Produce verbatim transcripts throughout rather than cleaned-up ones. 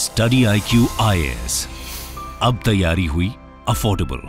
StudyIQ I A S, अब तैयारी हुई अफोर्डेबल।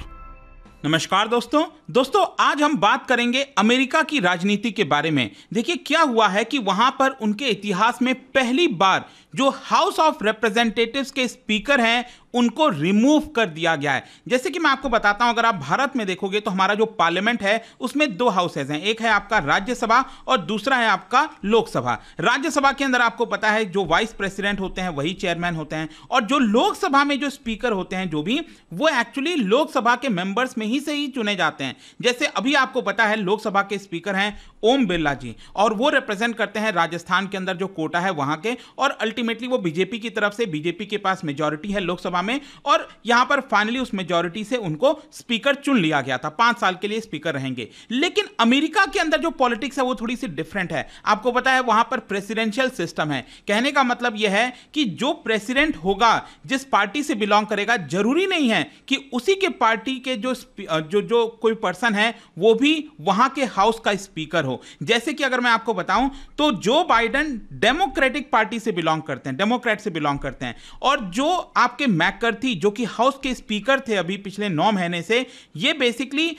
नमस्कार दोस्तों दोस्तों आज हम बात करेंगे अमेरिका की राजनीति के बारे में। देखिए क्या हुआ है कि वहां पर उनके इतिहास में पहली बार जो हाउस ऑफ रिप्रेजेंटेटिव्स के स्पीकर हैं उनको रिमूव कर दिया गया है। जैसे कि मैं आपको बताता हूं, अगर आप भारत में देखोगे तो हमारा जो पार्लियामेंट है उसमें दो हाउसेज हैं, एक है आपका राज्यसभा और दूसरा है आपका लोकसभा। राज्यसभा के अंदर आपको पता है जो वाइस प्रेसिडेंट होते हैं वही चेयरमैन होते हैं, और जो लोकसभा में जो स्पीकर होते हैं जो भी वो एक्चुअली लोकसभा के मेंबर्स में ही से ही चुने जाते हैं। जैसे अभी आपको पता है लोकसभा के स्पीकर हैं ओम बिरला जी, और वो रिप्रेजेंट करते हैं राजस्थान के अंदर जो कोटा है वहां के, और अल्टीमेटली वो बीजेपी की तरफ से, बीजेपी के पास मेजॉरिटी है लोकसभा में, और यहां पर फाइनली उस मेजॉरिटी से उनको स्पीकर चुन लिया गया था। पांच साल के लिए स्पीकर रहेंगे। लेकिन अमेरिका के अंदर जो पॉलिटिक्स है वो थोड़ी सी डिफरेंट है। आपको पता है वहां पर प्रेसिडेंशियल सिस्टम है। कहने का मतलब यह है कि जो प्रेसिडेंट होगा जिस पार्टी से बिलोंग करेगा, जरूरी नहीं है कि उसी के पार्टी के जो जो जो कोई पर्सन है वो भी वहां के हाउस का स्पीकर हो। जैसे कि अगर मैं आपको बताऊं तो जो बाइडन डेमोक्रेटिक पार्टी से बिलोंग करते हैं, डेमोक्रेट से बिलोंग करते हैं, और जो आपके मैककार्थी जो कि हाउस के स्पीकर थे अभी पिछले नौ महीने से, ये बेसिकली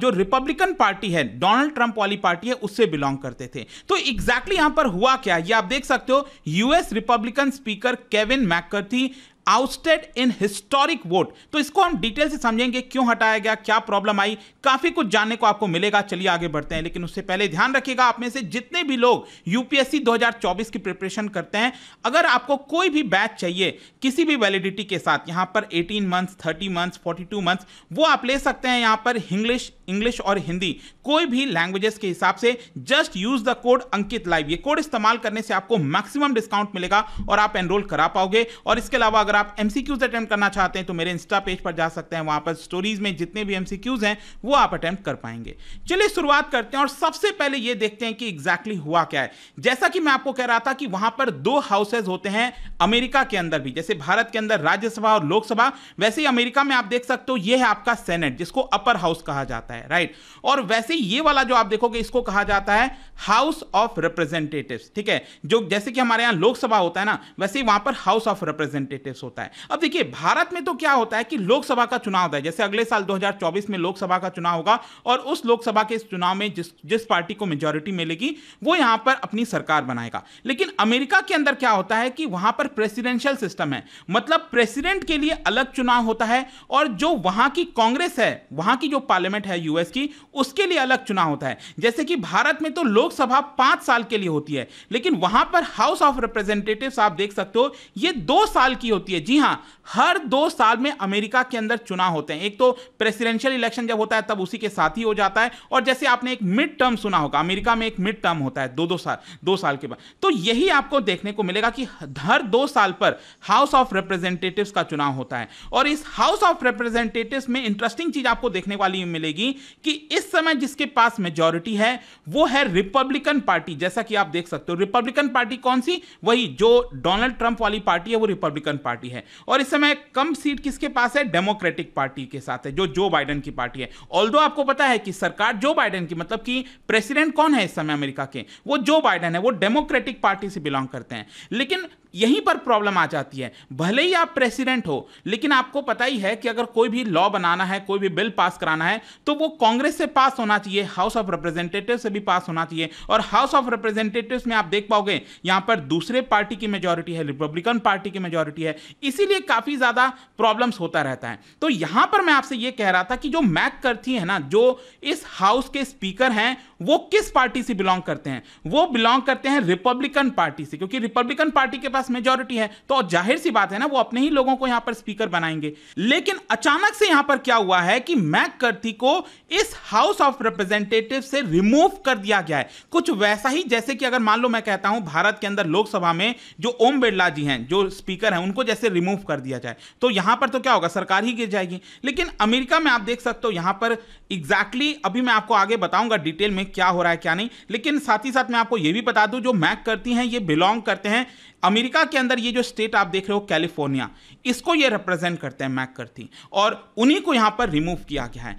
जो रिपब्लिकन पार्टी है, डोनाल्ड ट्रंप वाली पार्टी है, उससे बिलोंग करते थे। तो एग्जैक्टली यहां पर हुआ क्या, ये आप देख सकते हो। US Republican speaker Kevin McCarthy ousted in historic vote. तो इसको हम डिटेल से समझेंगे, क्यों हटाया गया, क्या प्रॉब्लम आई, काफी कुछ जानने को आपको मिलेगा। चलिए आगे बढ़ते हैं, लेकिन उससे पहले ध्यान रखिएगा आप में से जितने भी लोग यूपीएससी दो हज़ार चौबीस की प्रिपरेशन करते हैं, अगर आपको कोई भी बैच चाहिए किसी भी वैलिडिटी के साथ, यहां पर अठारह मंथ्स, तीस मंथ्स, बयालीस मंथ्स, वो आप ले सकते हैं। यहां पर इंग्लिश इंग्लिश और हिंदी कोई भी लैंग्वेजेस के हिसाब से just use the code Ankit live. ये कोड इस्तेमाल करने से आपको मैक्सिमम डिस्काउंट मिलेगा और आप एनरोल करा पाओगे। और इसके अलावा अगर आप एमसीक्यूज अटेम्प्ट करना चाहते हैं तो मेरे इंस्टा पेज पर जा सकते हैं, वहां पर स्टोरीज में जितने भी एमसीक्यूज हैं वो आप अटेम्प्ट कर पाएंगे। चलिए शुरुआत करते हैं और सबसे पहले ये देखते हैं कि एग्जैक्टली हुआ क्या है। जैसा कि मैं आपको कह रहा था कि वहां पर दो हाउसेज होते हैं अमेरिका के अंदर भी, जैसे भारत के अंदर राज्यसभा और लोकसभा, वैसे ही अमेरिका में आप देख सकते हो ये है आपका सेनेट जिसको अपर हाउस कहा जाता है। राइट, और वैसे ये वाला जो आप देखोगे इसको कहा जाता है हाउस ऑफ रिप्रेजेंटेटिव्स। ठीक है, जो जैसे कि हमारे यहां लोकसभा होता है ना, वैसे ही वहां पर हाउस ऑफ रिप्रेजेंटेटिव्स होता है। अब देखिए भारत में तो क्या होता है कि लोकसभा का चुनाव होता है, जैसे अगले साल दो हज़ार चौबीस में लोकसभा का चुनाव होगा, और उस लोकसभा के चुनाव में जिस जिस पार्टी को मेजॉरिटी मिलेगी वो यहां पर अपनी सरकार बनाएगा। लेकिन अमेरिका के अंदर क्या होता है कि वहां पर प्रेसिडेंशियल सिस्टम है, मतलब प्रेसिडेंट के लिए अलग चुनाव होता है, और जो वहां की कांग्रेस है, वहां की जो पार्लियामेंट है यूएस की, उसके लिए अलग चुनाव होता है। जैसे कि भारत में तो लोकसभा पांच साल के लिए होती है, लेकिन वहां पर हाउस ऑफ रिप्रेजेंटेटिव्स आप देख सकते हो ये दो साल की होती है। जी हां, हर दो साल में अमेरिका के अंदर चुनाव होते हैं। एक तो प्रेसिडेंशियल इलेक्शन जब होता है तब उसी के साथ ही हो जाता है, और जैसे आपने एक मिड टर्म सुना होगा, अमेरिका में एक मिड टर्म होता है दो दो साल दो साल के बाद। तो यही आपको देखने को मिलेगा कि हर दो साल पर हाउस ऑफ रिप्रेजेंटेटिव्स का चुनाव होता है। और इस हाउस ऑफ रिप्रेजेंटेटिव्स में इंटरेस्टिंग चीज आपको देखने वाली मिलेगी कि इस समय जिसके पास मेजॉरिटी है वो है रिपब्लिकन पार्टी। जैसा कि आप देख सकते हो रिपब्लिकन पार्टी कौन सी, वही जो डोनाल्ड ट्रंप वाली पार्टी है वो रिपब्लिकन पार्टी है। और इस समय कम सीट किसके पास है, डेमोक्रेटिक पार्टी के साथ है, जो जो बाइडेन की पार्टी है। ऑल्दो आपको पता है कि सरकार जो बाइडेन की, मतलब कि प्रेसिडेंट कौन है इस समय अमेरिका के, वो जो बाइडेन है, वो डेमोक्रेटिक पार्टी से बिलोंग करते हैं। लेकिन यहीं पर प्रॉब्लम आ जाती है, भले ही आप प्रेसिडेंट हो, लेकिन आपको पता ही है कि अगर कोई भी लॉ बनाना है, कोई भी बिल पास कराना है, तो वो कांग्रेस से पास होना चाहिए, हाउस ऑफ रिप्रेजेंटेटिव्स से भी पास होना चाहिए। और हाउस ऑफ रिप्रेजेंटेटिव्स में आप देख पाओगे यहां पर दूसरे पार्टी की मेजॉरिटी है, रिपब्लिकन पार्टी की मेजॉरिटी है, इसीलिए काफी ज्यादा प्रॉब्लम्स होता रहता है। तो यहां पर मैं आपसे ये कह रहा था कि जो मैककार्थी है ना, जो इस हाउस के स्पीकर हैं, वो किस पार्टी से बिलोंग करते हैं, वो बिलोंग करते हैं रिपब्लिकन पार्टी से, क्योंकि रिपब्लिकन पार्टी के पास मेजॉरिटी है, तो जाहिर सी बात है ना वो अपने ही लोगों को यहां पर स्पीकर बनाएंगे। लेकिन अचानक से यहां पर क्या हुआ है कि मैककार्थी को इस हाउस ऑफ रिप्रेजेंटेटिव से रिमूव कर दिया गया है। कुछ वैसा ही जैसे कि अगर मान लो मैं कहता हूं भारत के अंदर लोकसभा में जो ओम बिरला जी हैं, जो स्पीकर हैं, उनको जैसे रिमूव कर दिया जाए तो यहां पर तो क्या होगा, सरकार ही गिर जाएगी। लेकिन अमेरिका में आप देख सकते हो यहां पर एग्जैक्टली exactly, अभी मैं आपको आगे बताऊंगा डिटेल में क्या हो रहा है क्या नहीं। लेकिन साथ ही साथ मैं आपको यह भी बता दूं जो मैककार्थी हैं ये बिलोंग करते हैं अमेरिका के अंदर, ये जो स्टेट आप देख रहे हो कैलिफोर्निया, इसको ये रिप्रेजेंट करते हैं मैककार्थी, और उन्हीं को यहां पर रिमूव किया गया है।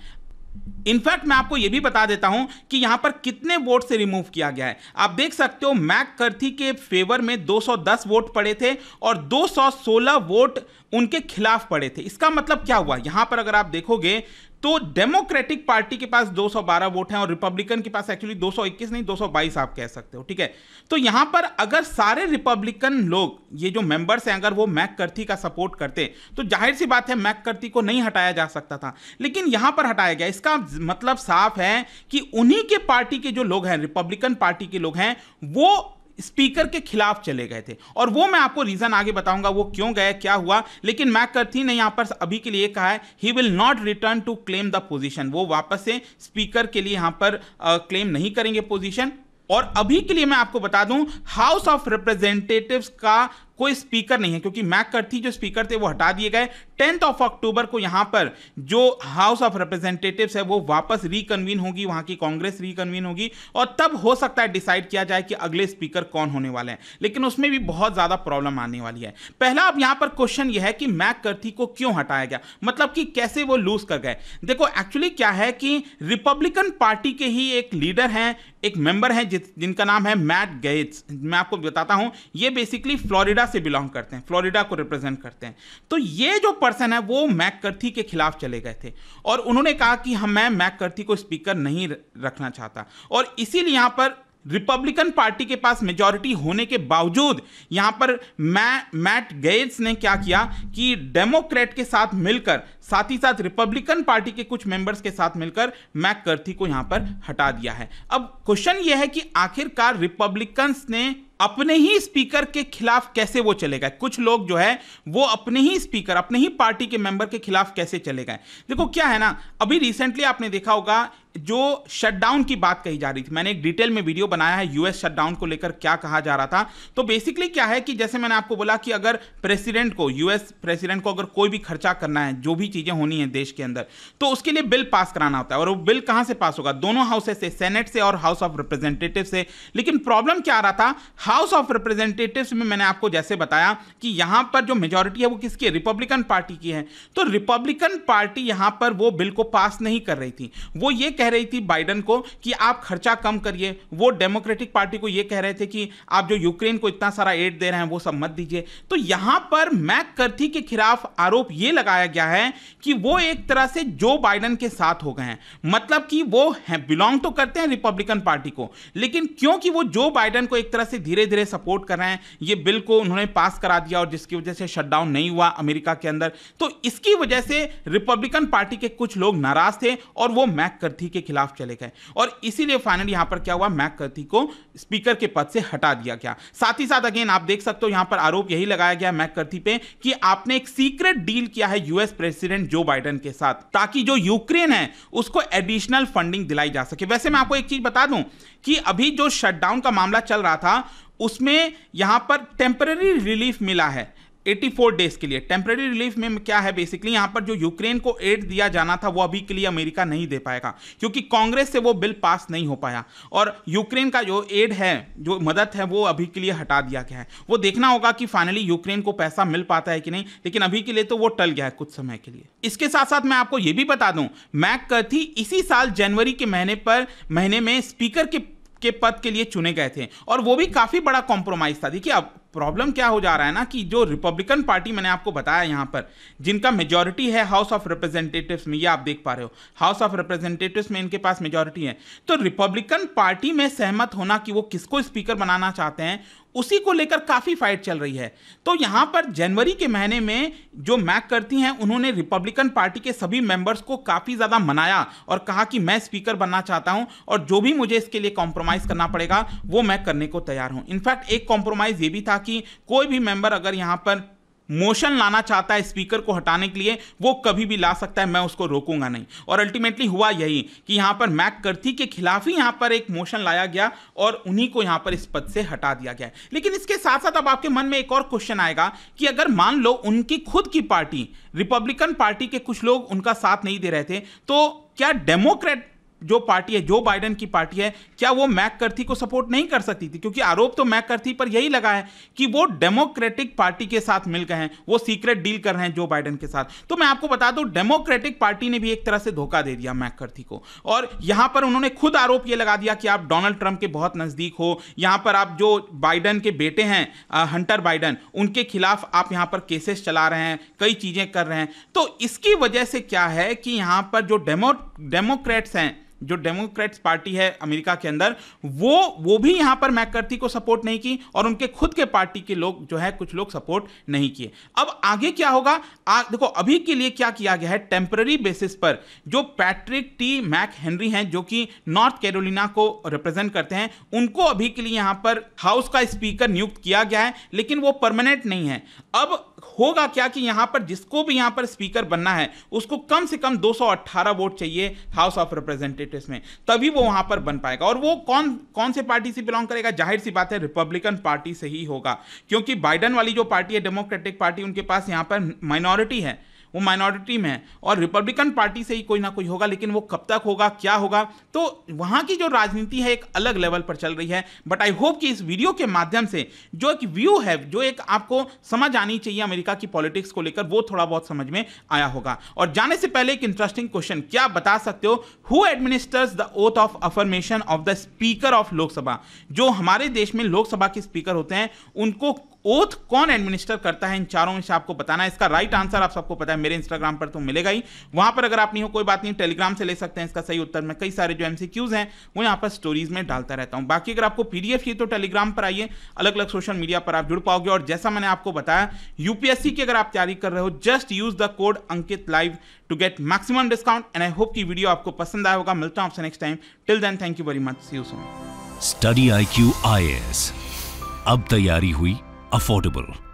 इनफैक्ट मैं आपको यह भी बता देता हूं कि यहां पर कितने वोट से रिमूव किया गया है। आप देख सकते हो मैककार्थी के फेवर में दो सौ दस वोट पड़े थे और दो सौ सोलह वोट उनके खिलाफ पड़े थे। इसका मतलब क्या हुआ, यहां पर अगर आप देखोगे तो डेमोक्रेटिक पार्टी के पास दो सौ बारह वोट हैं और रिपब्लिकन के पास एक्चुअली दो सौ इक्कीस नहीं दो सौ बाईस आप कह सकते हो, ठीक है। तो यहां पर अगर सारे रिपब्लिकन लोग, ये जो मेंबर्स हैं, अगर वो मैककार्थी का सपोर्ट करते तो जाहिर सी बात है मैककार्थी को नहीं हटाया जा सकता था, लेकिन यहां पर हटाया गया। इसका मतलब साफ है कि उन्हीं के पार्टी के जो लोग हैं, रिपब्लिकन पार्टी के लोग हैं, वो स्पीकर के खिलाफ चले गए थे और वो मैं आपको रीजन आगे बताऊंगा वो क्यों गए, क्या हुआ। लेकिन मैककार्थी ने यहां पर अभी के लिए कहा है he will not return to claim the position, वो वापस से स्पीकर के लिए यहां पर क्लेम uh, नहीं करेंगे पोजीशन। और अभी के लिए मैं आपको बता दूं हाउस ऑफ रिप्रेजेंटेटिव्स का कोई स्पीकर नहीं है, क्योंकि मैककार्थी जो स्पीकर थे वो हटा दिए गए। टेंथ ऑफ अक्टूबर को यहाँ पर जो हाउस ऑफ रिप्रेजेंटेटिव्स है वो वापस रिकन्वीन होगी, वहाँ की कांग्रेस रिकन्वीन होगी और तब हो सकता है डिसाइड किया जाए कि अगले स्पीकर कौन होने वाले हैं, लेकिन उसमें भी बहुत ज़्यादा प्रॉब्लम आने वाली है। पहला अब यहाँ पर क्वेश्चन ये है कि मैककार्थी को क्यों हटाया गया, मतलब कि कैसे वो लूज कर गए। देखो एक्चुअली क्या है कि रिपब्लिकन पार्टी के ही एक लीडर हैं, एक मेंबर हैं जिनका नाम है मैट गेट्स। मैं आपको बताता हूँ ये बेसिकली फ्लोरिडा से बिलोंग करते हैं, फ्लोरिडा को रिप्रेजेंट करते हैं। तो ये जो पर्सन है वो मैककार्थी के खिलाफ चले गए थे और उन्होंने कहा कि हम मैं मैककार्थी को स्पीकर नहीं रखना चाहता, और इसीलिए यहां पर रिपब्लिकन पार्टी के पास मेजॉरिटी होने के बावजूद यहां पर मै, मैट गेट्स ने क्या किया कि डेमोक्रेट के साथ मिलकर, साथ ही साथ रिपब्लिकन पार्टी के कुछ मेंबर्स के साथ मिलकर मैककार्थी को यहां पर हटा दिया है। अब क्वेश्चन यह है कि आखिरकार रिपब्लिकन्स ने अपने ही स्पीकर के खिलाफ कैसे वो चले गए, कुछ लोग जो है वो अपने ही स्पीकर, अपने ही पार्टी के मेंबर के खिलाफ कैसे चले गए। देखो क्या है ना, अभी रिसेंटली आपने देखा होगा जो शटडाउन की बात कही जा रही थी, मैंने एक डिटेल में वीडियो बनाया है यूएस शटडाउन को लेकर क्या कहा जा रहा था। तो बेसिकली क्या है कि जैसे मैंने आपको बोला कि अगर प्रेसिडेंट को, यूएस प्रेसिडेंट को अगर कोई भी खर्चा करना है, जो भी चीज़ें होनी है देश के अंदर, तो उसके लिए बिल पास कराना होता है। और वो बिल कहाँ से पास होगा, दोनों हाउसेस से, सेनेट से और हाउस ऑफ रिप्रेजेंटेटिव से। लेकिन प्रॉब्लम क्या आ रहा था, हाउस ऑफ रिप्रेजेंटेटिव्स में मैंने आपको जैसे बताया कि यहां पर जो मेजॉरिटी है वो किसकी है, रिपब्लिकन पार्टी की है। तो रिपब्लिकन पार्टी यहां पर वो बिल को पास नहीं कर रही थी, वो ये कह रही थी बाइडन को कि आप खर्चा कम करिए, वो डेमोक्रेटिक पार्टी को ये कह रहे थे कि आप जो यूक्रेन को इतना सारा एड दे रहे हैं वो सब मत दीजिए। तो यहां पर मैककार्थी के खिलाफ आरोप ये लगाया गया है कि वो एक तरह से जो बाइडन के साथ हो गए हैं, मतलब कि वो बिलोंग तो करते हैं रिपब्लिकन पार्टी को, लेकिन क्योंकि वो जो बाइडन को एक तरह से धीरे धीरे सपोर्ट कर रहे हैं, ये बिल को उन्होंने पास करा दिया और जिसकी वजह से शटडाउन नहीं हुआ अमेरिका के अंदर। तो इसकी वजह से रिपब्लिकन पार्टी के कुछ लोग नाराज थे और वो मैककार्थी के खिलाफ चले गए और इसीलिए फाइनली यहां पर क्या हुआ, मैककार्थी को स्पीकर के पद से हटा दिया गया। साथ ही साथ अगेन आप देख सकते हो यहां पर आरोप यही लगाया गया मैककार्थी पे कि आपने एक सीक्रेट डील किया है यूएस प्रेसिडेंट जो बाइडन के साथ, ताकि जो यूक्रेन है उसको एडिशनल फंडिंग दिलाई जा सके। वैसे मैं आपको एक चीज बता दूं कि अभी जो शटडाउन का मामला चल रहा था उसमें यहां पर टेम्पररी रिलीफ मिला है चौरासी डेज के लिए। टेम्पररी रिलीफ में क्या है, बेसिकली यहां पर जो यूक्रेन को एड दिया जाना था वो अभी के लिए अमेरिका नहीं दे पाएगा क्योंकि कांग्रेस से वो बिल पास नहीं हो पाया और यूक्रेन का जो एड है, जो मदद है, वो अभी के लिए हटा दिया गया है। वो देखना होगा कि फाइनली यूक्रेन को पैसा मिल पाता है कि नहीं, लेकिन अभी के लिए तो वो टल गया है कुछ समय के लिए। इसके साथ साथ मैं आपको ये भी बता दूं मैककार्थी इसी साल जनवरी के महीने पर महीने में स्पीकर के के पद के लिए चुने गए थे और वो भी काफी बड़ा कॉम्प्रोमाइज था। देखिए अब प्रॉब्लम क्या हो जा रहा है ना कि जो रिपब्लिकन पार्टी, मैंने आपको बताया यहाँ पर जिनका मेजॉरिटी है हाउस ऑफ रिप्रेजेंटेटिव्स में, ये आप देख पा रहे हो हाउस ऑफ रिप्रेजेंटेटिव्स में इनके पास मेजॉरिटी है, तो रिपब्लिकन पार्टी में सहमत होना कि वो किसको स्पीकर बनाना चाहते हैं उसी को लेकर काफ़ी फाइट चल रही है। तो यहाँ पर जनवरी के महीने में जो मैककार्थी हैं उन्होंने रिपब्लिकन पार्टी के सभी मेंबर्स को काफ़ी ज़्यादा मनाया और कहा कि मैं स्पीकर बनना चाहता हूँ और जो भी मुझे इसके लिए कॉम्प्रोमाइज़ करना पड़ेगा वो मैं करने को तैयार हूँ। इनफैक्ट एक कॉम्प्रोमाइज़ ये भी था कि कोई भी मेंबर अगर यहाँ पर मोशन लाना चाहता है स्पीकर को हटाने के लिए वो कभी भी ला सकता है, मैं उसको रोकूंगा नहीं। और अल्टीमेटली हुआ यही कि यहाँ पर मैककार्थी के खिलाफ ही यहाँ पर एक मोशन लाया गया और उन्हीं को यहाँ पर इस पद से हटा दिया गया। लेकिन इसके साथ साथ अब आपके मन में एक और क्वेश्चन आएगा कि अगर मान लो उनकी खुद की पार्टी रिपब्लिकन पार्टी के कुछ लोग उनका साथ नहीं दे रहे थे तो क्या डेमोक्रेट जो पार्टी है, जो बाइडन की पार्टी है, क्या वो मैककार्थी को सपोर्ट नहीं कर सकती थी? क्योंकि आरोप तो मैककार्थी पर यही लगा है कि वो डेमोक्रेटिक पार्टी के साथ मिल गए हैं, वो सीक्रेट डील कर रहे हैं जो बाइडन के साथ। तो मैं आपको बता दूं, डेमोक्रेटिक पार्टी ने भी एक तरह से धोखा दे दिया मैककार्थी को, और यहां पर उन्होंने खुद आरोप यह लगा दिया कि आप डोनाल्ड ट्रम्प के बहुत नजदीक हो, यहां पर आप जो बाइडन के बेटे हैं हंटर बाइडन, उनके खिलाफ आप यहां पर केसेस चला रहे हैं, कई चीजें कर रहे हैं। तो इसकी वजह से क्या है कि यहां पर जो डेमो डेमोक्रेट्स हैं, जो डेमोक्रेट्स पार्टी है अमेरिका के अंदर, वो वो भी यहां पर मैककार्थी को सपोर्ट नहीं की, और उनके खुद के पार्टी के लोग जो है, कुछ लोग सपोर्ट नहीं किए। अब आगे क्या होगा? आ, देखो अभी के लिए क्या किया गया है, टेम्पररी बेसिस पर जो पैट्रिक टी मैकहेनरी हैं, जो कि नॉर्थ कैरोलिना को रिप्रेजेंट करते हैं, उनको अभी के लिए यहां पर हाउस का स्पीकर नियुक्त किया गया है, लेकिन वो परमानेंट नहीं है। अब होगा क्या कि यहां पर जिसको भी यहां पर स्पीकर बनना है, उसको कम से कम दो सौ अठारह वोट चाहिए हाउस ऑफ रिप्रेजेंटेटिव्स में, तभी वो वहां पर बन पाएगा। और वो कौन कौन से पार्टी से बिलोंग करेगा? जाहिर सी बात है, रिपब्लिकन पार्टी से ही होगा, क्योंकि बाइडन वाली जो पार्टी है डेमोक्रेटिक पार्टी, उनके पास यहां पर माइनॉरिटी है, वो माइनॉरिटी में है, और रिपब्लिकन पार्टी से ही कोई ना कोई होगा। लेकिन वो कब तक होगा, क्या होगा, तो वहाँ की जो राजनीति है एक अलग लेवल पर चल रही है। बट आई होप कि इस वीडियो के माध्यम से जो एक व्यू है, जो एक आपको समझ आनी चाहिए अमेरिका की पॉलिटिक्स को लेकर, वो थोड़ा बहुत समझ में आया होगा। और जाने से पहले एक इंटरेस्टिंग क्वेश्चन, क्या बता सकते हो who administers the oath of affirmation of the speaker of Lok Sabha? जो हमारे देश में लोकसभा के स्पीकर होते हैं, उनको ओथ कौन एडमिनिस्टर करता है? इन चारों में से आपको बताना है। इसका राइट आंसर आप सबको पता है, मेरे इंस्टाग्राम पर तो मिलेगा ही, वहां पर अगर आप नहीं हो कोई बात नहीं, टेलीग्राम से ले सकते हैं इसका सही उत्तर। मैं कई सारे जो एमसीक्यूज हैं वो यहाँ पर स्टोरीज में डालता रहता हूँ। बाकी अगर आपको पीडीएफ चाहिए तो टेलीग्राम पर आइए, अलग अलग सोशल मीडिया पर आप जुड़ पाओगे। और जैसा मैंने आपको बताया, यूपीएससी की अगर आप तैयारी कर रहे हो, just use the code Ankit live to get maximum discount. And I hope की वीडियो आपको पसंद आया होगा। मिलता हूँ आपसे next time, till then thank you very much, see you soon. Study I Q I A S, अब तैयारी हुई अफोर्डेबल।